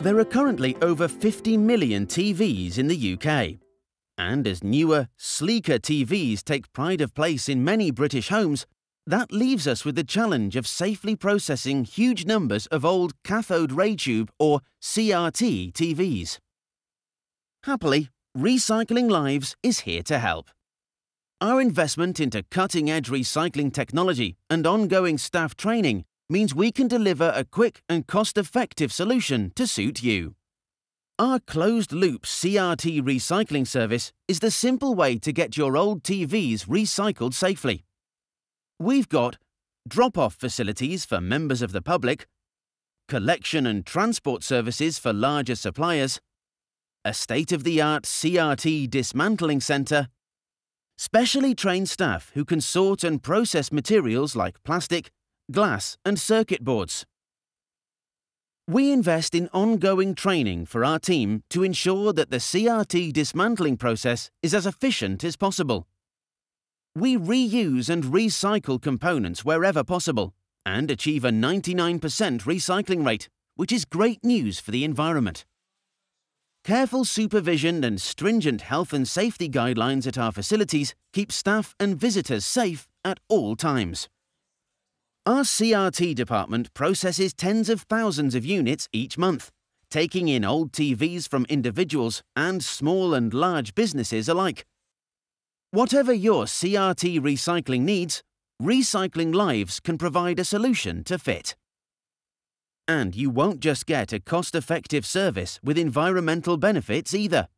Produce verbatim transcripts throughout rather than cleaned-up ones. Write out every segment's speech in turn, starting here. There are currently over fifty million T Vs in the U K. And as newer, sleeker T Vs take pride of place in many British homes, that leaves us with the challenge of safely processing huge numbers of old cathode ray tube or C R T T Vs. Happily, Recycling Lives is here to help. Our investment into cutting-edge recycling technology and ongoing staff training means we can deliver a quick and cost-effective solution to suit you. Our closed-loop C R T recycling service is the simple way to get your old T Vs recycled safely. We've got drop-off facilities for members of the public, collection and transport services for larger suppliers, a state-of-the-art C R T dismantling centre, specially trained staff who can sort and process materials like plastic, glass and circuit boards. We invest in ongoing training for our team to ensure that the C R T dismantling process is as efficient as possible. We reuse and recycle components wherever possible and achieve a ninety-nine percent recycling rate, which is great news for the environment. Careful supervision and stringent health and safety guidelines at our facilities keep staff and visitors safe at all times. Our C R T department processes tens of thousands of units each month, taking in old T Vs from individuals and small and large businesses alike. Whatever your C R T recycling needs, Recycling Lives can provide a solution to fit. And you won't just get a cost-effective service with environmental benefits either.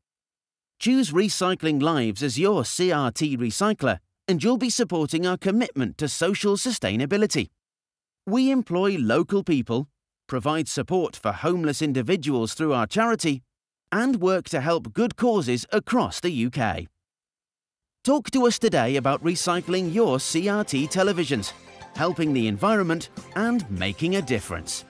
Choose Recycling Lives as your C R T recycler, and you'll be supporting our commitment to social sustainability. We employ local people, provide support for homeless individuals through our charity, and work to help good causes across the U K. Talk to us today about recycling your C R T televisions, helping the environment and making a difference.